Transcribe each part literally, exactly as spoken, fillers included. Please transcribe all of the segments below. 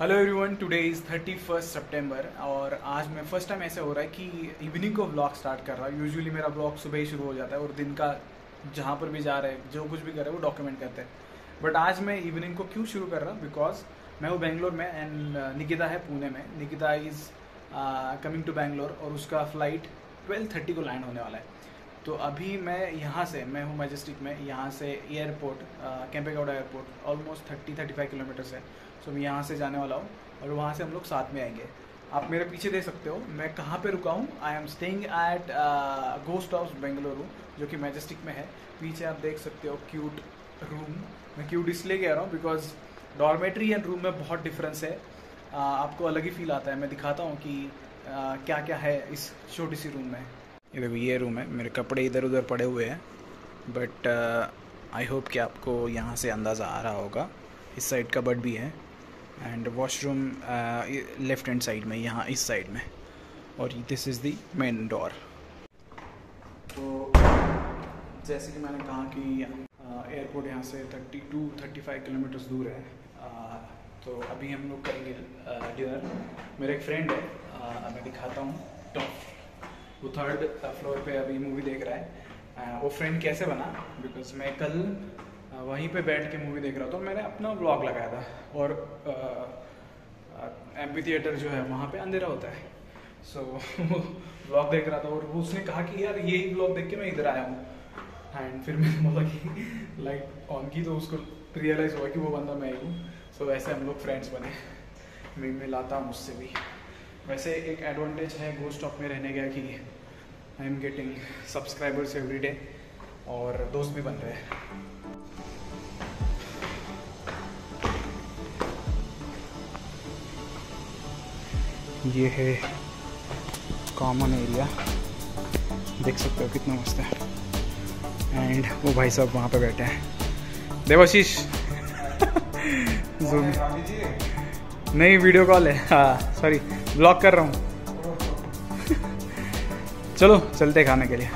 Hello everyone, today is thirty first September और आज मैं फर्स्ट टाइम ऐसे हो रहा है कि इवनिंग को व्लॉग स्टार्ट कर रहा हूँ। यूजुअली मेरा व्लॉग सुबह ही शुरू हो जाता है और दिन का जहाँ पर भी जा रहे हैं, जो कुछ भी कर रहे हैं वो डॉक्यूमेंट करते हैं। बट आज मैं इवनिंग को क्यों शुरू कर रहा हूँ, बिकॉज मैं हूँ बेंगलोर में एंड निकिता है पुणे में। Nikita is coming to Bangalore और उसका फ़्लाइट ट्वेल्व थर्टी को लैंड होने वाला है। तो अभी मैं यहाँ से, मैं हूँ मैजेस्टिक में, यहाँ से airport Kempegowda airport almost thirty thirty five kilometres है। सो so, मैं यहाँ से जाने वाला हूँ और वहाँ से हम लोग साथ में आएंगे। आप मेरे पीछे देख सकते हो मैं कहाँ पे रुका हूँ। I am staying at ghost of Bengaluru जो कि मैजेस्टिक में है। पीछे आप देख सकते हो क्यूट रूम। मैं क्यूट इसलिए कह रहा हूँ बिकॉज डॉर्मेट्री एंड रूम में बहुत डिफरेंस है। uh, आपको अलग ही फील आता है। मैं दिखाता हूँ कि uh, क्या क्या है इस छोटी सी रूम में। ये देखो, ये रूम है। मेरे कपड़े इधर उधर पड़े हुए हैं बट आई होप कि आपको यहाँ से अंदाज़ा आ रहा होगा। इस साइड कबर्ड भी है and washroom left hand side में, यहाँ इस साइड में। और this is the main door. तो जैसे कि मैंने कहा कि एयरपोर्ट यहाँ से thirty two thirty five kilometres दूर है। uh, तो अभी हम लोग करेंगे डिनर। मेरा एक फ्रेंड है, uh, मैं दिखाता हूँ टॉप, वो थर्ड फ्लोर पे अभी मूवी देख रहा है। वो फ्रेंड कैसे बना, बिकॉज मैं कल वहीं पे बैठ के मूवी देख रहा था। मैंने अपना व्लॉग लगाया था और एम्पी थिएटर जो है वहाँ पे अंधेरा होता है। सो वो व्लॉग देख रहा था और वो उसने कहा कि यार यही व्लॉग देख के मैं इधर आया हूँ। एंड फिर मैंने बोला कि लाइट ऑन की, तो उसको रियलाइज़ हुआ कि वो बंदा मैं ही हूँ। सो so, वैसे हम लोग फ्रेंड्स बने। मैं मिलाता हूँ उससे भी। वैसे एक एडवांटेज है गोस्ट ऑफ में रहने का कि I am getting subscribers every day और दोस्त भी बन रहे हैं। ये है कॉमन एरिया, देख सकते हो कितना मस्त है। एंड वो भाई साहब वहाँ पे बैठे हैं। देवाशीष नहीं, वीडियो कॉल है। हाँ सॉरी, ब्लॉग कर रहा हूँ। चलो चलते खाने के लिए।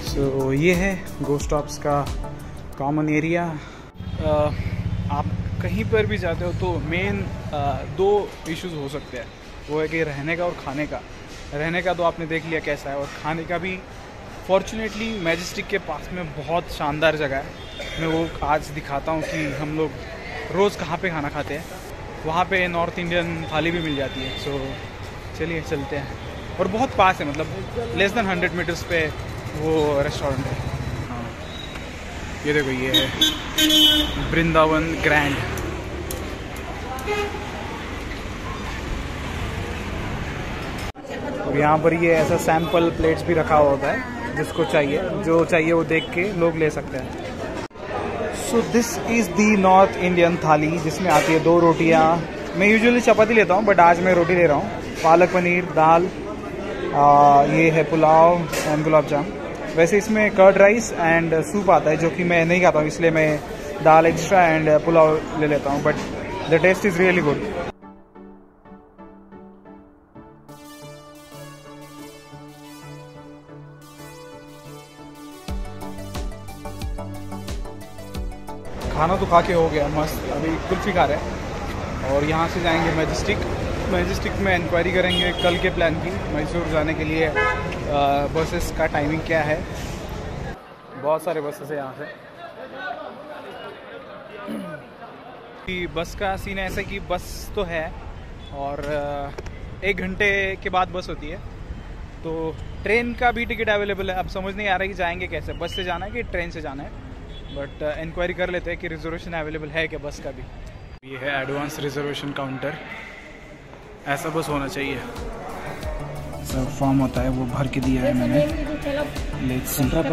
सो so, ये है गोस्टॉप्स का कॉमन एरिया। आप कहीं पर भी जाते हो तो मेन दो इश्यूज हो सकते हैं, वो है कि रहने का और खाने का। रहने का तो आपने देख लिया कैसा है, और खाने का भी फॉर्चुनेटली मैजेस्टिक के पास में बहुत शानदार जगह है। मैं वो आज दिखाता हूँ कि हम लोग रोज़ कहाँ पे खाना थाली भी मिल जाती है। So, खाते हैं वहाँ पे नॉर्थ इंडियन थाली भी मिल जाती है। सो चलिए चलते हैं। और बहुत पास है, मतलब लेस देन हंड्रेड मीटर्स पे वो रेस्टोरेंट है। हाँ ये देखो, ये है वृंदावन ग्रैंड। अब यहाँ पर ये ऐसा सैम्पल प्लेट्स भी रखा हुआ होता है, जिसको चाहिए जो चाहिए वो देख के लोग ले सकते हैं। So this is the north Indian thali जिसमें आती है दो रोटियाँ। मैं यूजुअली चपाती लेता हूँ बट आज मैं रोटी ले रहा हूँ। पालक पनीर, दाल, आ, ये है पुलाव एंड गुलाब जाम। वैसे इसमें कर्ड राइस एंड सूप आता है जो कि मैं नहीं खाता हूँ, इसलिए मैं दाल एक्स्ट्रा एंड पुलाव ले लेता हूँ। But the taste is really good. खाना तो खा के हो गया मस्त, अभी कुल्फी खा रहे हैं और यहाँ से जाएंगे मैजेस्टिक। मैजेस्टिक में इंक्वायरी करेंगे कल के प्लान की, मैसूर जाने के लिए बसेस का टाइमिंग क्या है। बहुत सारे बसेस हैं यहाँ से। बस का सीन ऐसा है कि बस तो है और एक घंटे के बाद बस होती है। तो ट्रेन का भी टिकट अवेलेबल है। अब समझ नहीं आ रहा है कि जाएंगे कैसे, बस से जाना है कि ट्रेन से जाना है। बट इंक्वायरी uh, कर लेते हैं कि रिजर्वेशन अवेलेबल है क्या बस का भी। ये है एडवांस रिजर्वेशन काउंटर। ऐसा बस होना चाहिए, सब फॉर्म होता है वो भर के दिया है मैंने। Let's see. Four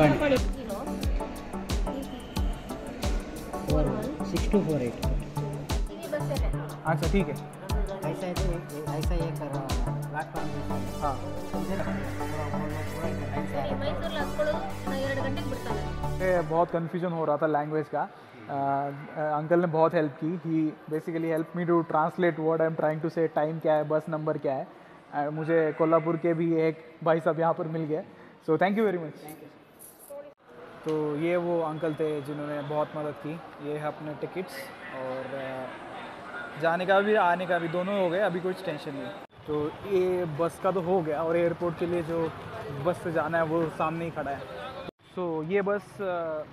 one six two four eight. अच्छा ठीक है, ऐसा है तो ऐसा ही कर रहा हूं प्लेटफार्म पे। हां मैसूर लास्कोडो दो घंटे के बिरता है। बहुत कन्फ्यूजन हो रहा था लैंग्वेज का। अंकल ने बहुत हेल्प की। He basically help me to translate what I am trying to say. Time क्या है, बस नंबर क्या है। uh, मुझे कोल्हापुर के भी एक भाई साहब यहाँ पर मिल गए। So thank you very much. तो ये वो अंकल थे जिन्होंने बहुत मदद की। ये है अपने टिकट्स और जाने का भी आने का भी दोनों हो गए, अभी कुछ टेंशन नहीं। तो ये बस का तो हो गया और एयरपोर्ट के लिए जो बस से जाना है वो सामने ही खड़ा है। सो so, ये बस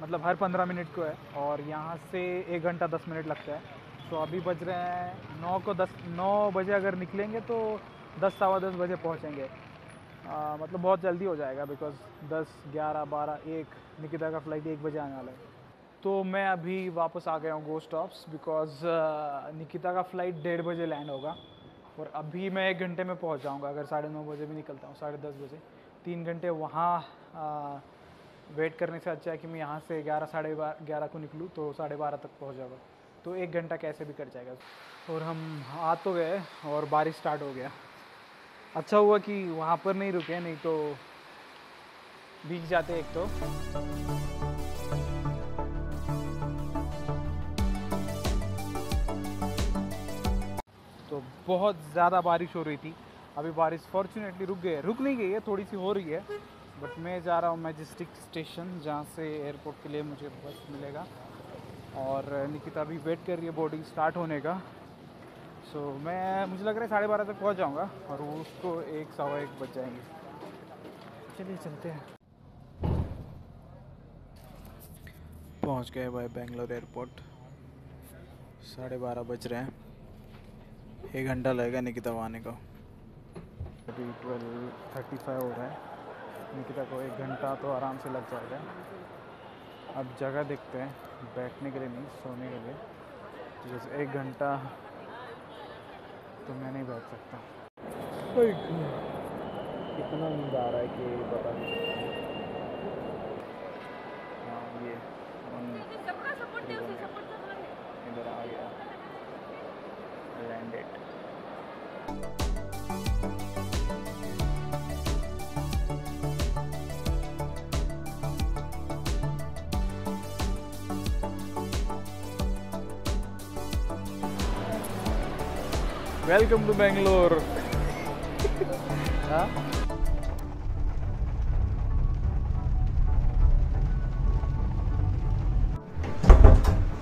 मतलब हर पंद्रह मिनट को है और यहाँ से एक घंटा दस मिनट लगता है। तो so, अभी बज रहे हैं नौ को दस नौ बजे अगर निकलेंगे तो दस सवा दस बजे पहुँचेंगे। आ, मतलब बहुत जल्दी हो जाएगा बिकॉज़ दस ग्यारह बारह एक निकिता का फ़्लाइट एक बजे आने वाला है। तो मैं अभी वापस आ गया हूँ गोस्टॉप्स बिकॉज़ निकिता का फ़्लाइट डेढ़ बजे लैंड होगा और अभी मैं एक घंटे में पहुँच जाऊँगा। अगर साढ़े नौ बजे भी निकलता हूँ साढ़े दस बजे, तीन घंटे वहाँ वेट करने से अच्छा है कि मैं यहाँ से ग्यारह साढ़े बारह ग्यारह को निकलूँ तो साढ़े बारह तक पहुँच जाऊँगा। तो एक घंटा कैसे भी कट जाएगा। और हम आ तो गए और बारिश स्टार्ट हो गया। अच्छा हुआ कि वहाँ पर नहीं रुके, नहीं तो भीग जाते। एक तो तो बहुत ज़्यादा बारिश हो रही थी। अभी बारिश फॉर्चुनेटली रुक गई है, रुक नहीं गई है, थोड़ी सी हो रही है। बट मैं जा रहा हूँ मैजेस्टिक स्टेशन जहाँ से एयरपोर्ट के लिए मुझे बस मिलेगा और निकिता भी वेट कर रही है बोर्डिंग स्टार्ट होने का। सो so, मैं मुझे लग रहा है साढ़े बारह तक पहुंच जाऊंगा और उसको एक सवा एक बज जाएंगे। चलिए चलते हैं। पहुंच गए भाई बेंगलोर एयरपोर्ट। साढ़े बारह बज रहे हैं, एक घंटा लगेगा निकिता को आने का। अभी ट्वेल्व थर्टी फाइव हो रहा है, निकिता को एक घंटा तो आराम से लग जाएगा। अब जगह देखते हैं बैठने के लिए, नहीं सोने के लिए। जैसे एक घंटा तो मैं नहीं बैठ सकता। इतना नींद आ रहा है कि पता नहीं। ये इधर आ गया लैंडेड। Welcome to Bangalore. हाँ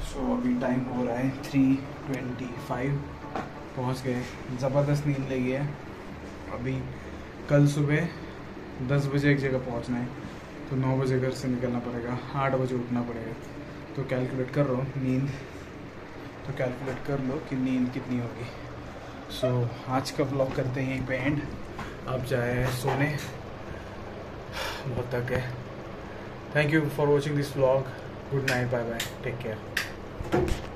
सो अभी टाइम हो रहा है थ्री ट्वेंटी फाइव। पहुँच गए। ज़बरदस्त नींद लगी है। अभी कल सुबह दस बजे एक जगह पहुँचना है तो नौ बजे घर से निकलना पड़ेगा, आठ बजे उठना पड़ेगा। तो कैलकुलेट कर रहा हूँ नींद, तो कैलकुलेट कर लो कि नींद कितनी होगी। सो so, आज का व्लॉग करते हैं यहीं पे एंड। आप जाए सोने, बहुत तक है। Thank you for watching this vlog. Good night, bye bye, take care.